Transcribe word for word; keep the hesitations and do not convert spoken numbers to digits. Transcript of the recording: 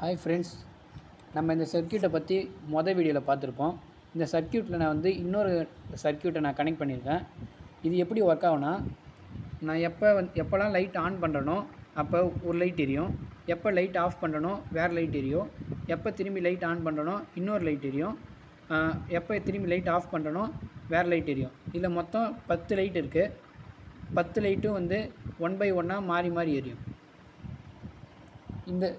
Hi friends நம்ம இந்த சர்க்யூட்டை பற்றி மொதல் வீடியோவில் பார்த்துருப்போம். இந்த சர்க்யூட்டில் நான் வந்து இன்னொரு சர்க்யூட்டை நான் கனெக்ட் பண்ணியிருக்கேன். இது எப்படி ஒர்க் ஆகும்னா, நான் எப்போ எப்போலாம் லைட் ஆன் பண்ணுறனோ அப்போ ஒரு லைட் எரியும், எப்போ லைட் ஆஃப் பண்ணுறனோ வேறு லைட் எரியும், எப்போ திரும்பி லைட் ஆன் பண்ணுறனோ இன்னொரு லைட் எரியும், எப்போ திரும்பி லைட் ஆஃப் பண்ணுறனோ வேறு லைட் எரியும். இதில் மொத்தம் பத்து லைட் இருக்குது. பத்து லைட்டும் வந்து ஒன் பை ஒன்னாக மாறி மாறி எரியும். இந்த